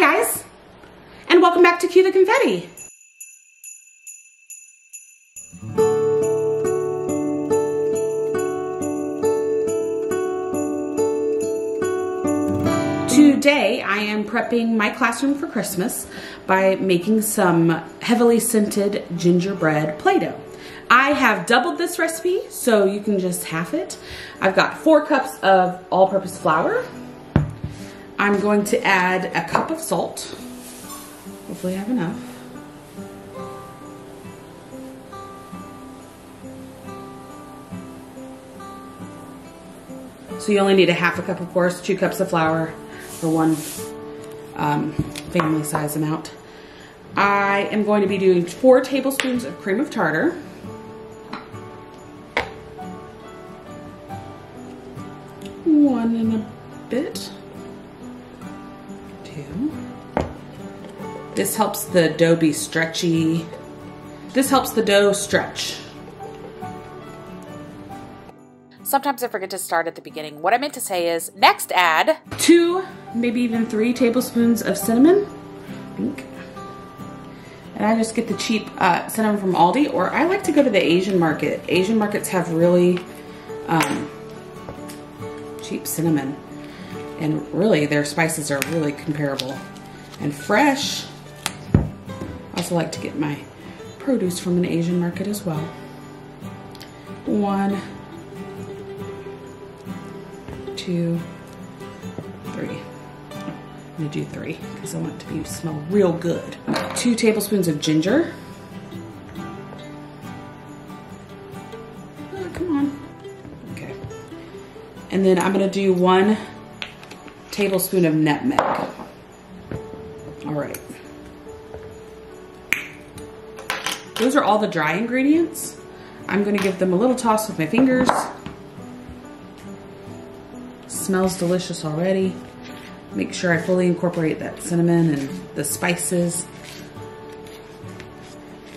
Hi guys, and welcome back to Cue the Confetti. Today I am prepping my classroom for Christmas by making some heavily scented gingerbread Play-Doh. I have doubled this recipe, so you can just half it. I've got 4 cups of all-purpose flour. I'm going to add a cup of salt. Hopefully I have enough. So you only need a half a cup, of course, 2 cups of flour for one family size amount. I am going to be doing 4 tablespoons of cream of tartar. One and a bit. This helps the dough be stretchy. This helps the dough stretch. Sometimes I forget to start at the beginning. What I meant to say is, next add 2, maybe even 3 tablespoons of cinnamon, I think. And I just get the cheap cinnamon from Aldi, or I like to go to the Asian market. Asian markets have really cheap cinnamon. And really, their spices are really comparable and fresh. I also like to get my produce from an Asian market as well. 1, 2, 3. I'm gonna do 3 because I want it to smell real good. 2 tablespoons of ginger. Oh, come on. Okay. And then I'm gonna do 1 tablespoon of nutmeg. All right. Those are all the dry ingredients. I'm gonna give them a little toss with my fingers. Smells delicious already. Make sure I fully incorporate that cinnamon and the spices.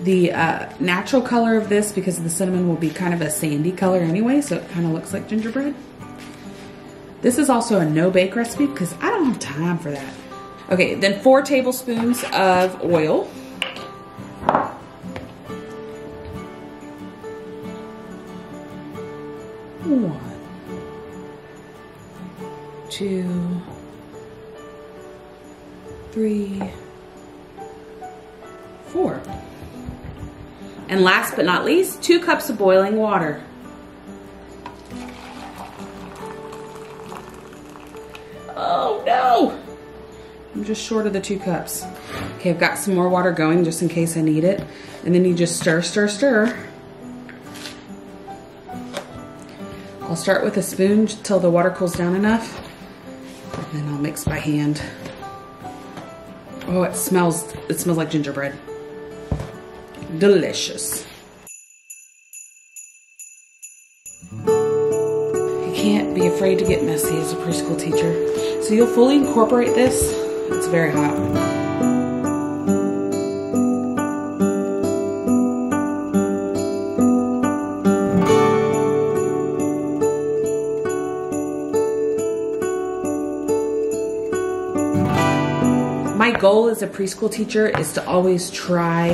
The natural color of this, because the cinnamon will be kind of a sandy color anyway, so it kind of looks like gingerbread. This is also a no-bake recipe because I don't have time for that. Okay, then 4 tablespoons of oil. One, two, three, 4. And last but not least, 2 cups of boiling water. Oh no! I'm just short of the 2 cups. Okay, I've got some more water going just in case I need it. And then you just stir, stir, stir. I'll start with a spoon till the water cools down enough. And then I'll mix by hand. Oh, it smells like gingerbread. Delicious. Can't be afraid to get messy as a preschool teacher. So you'll fully incorporate this. It's very hot. My goal as a preschool teacher is to always try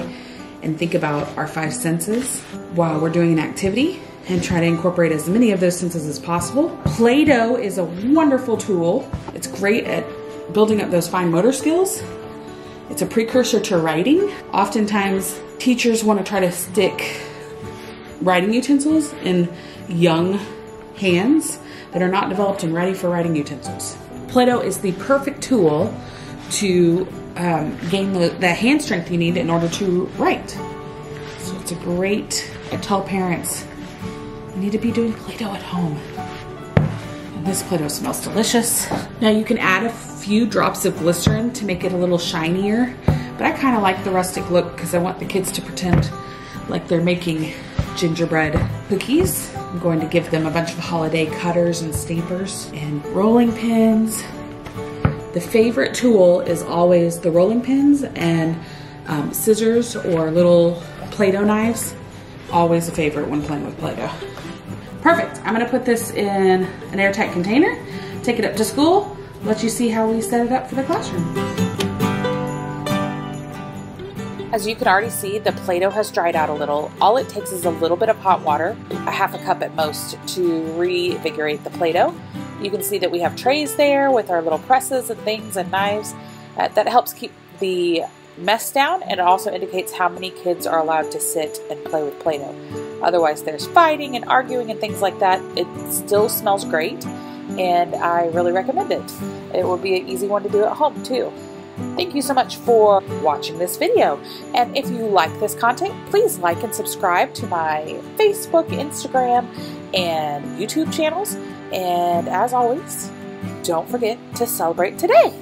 and think about our 5 senses while we're doing an activity, and try to incorporate as many of those senses as possible. Play-Doh is a wonderful tool. It's great at building up those fine motor skills. It's a precursor to writing. Oftentimes, teachers want to try to stick writing utensils in young hands that are not developed and ready for writing utensils. Play-Doh is the perfect tool to gain the hand strength you need in order to write. So it's a great, I tell parents, you need to be doing Play-Doh at home. And this Play-Doh smells delicious. Now you can add a few drops of glycerin to make it a little shinier, but I kind of like the rustic look because I want the kids to pretend like they're making gingerbread cookies. I'm going to give them a bunch of holiday cutters and staplers and rolling pins. The favorite tool is always the rolling pins and scissors or little Play-Doh knives. Always a favorite when playing with Play-Doh. Perfect. I'm gonna put this in an airtight container, take it up to school, let you see how we set it up for the classroom. As you can already see, the Play-Doh has dried out a little. All it takes is a little bit of hot water, a half a cup at most, to reinvigorate the Play-Doh. You can see that we have trays there with our little presses and things and knives. That helps keep the mess down, and it also indicates how many kids are allowed to sit and play with Play-Doh. Otherwise there's fighting and arguing and things like that. It still smells great, and I really recommend it. It will be an easy one to do at home too. Thank you so much for watching this video, and if you like this content, please like and subscribe to my Facebook, Instagram, and YouTube channels, and as always, don't forget to celebrate today!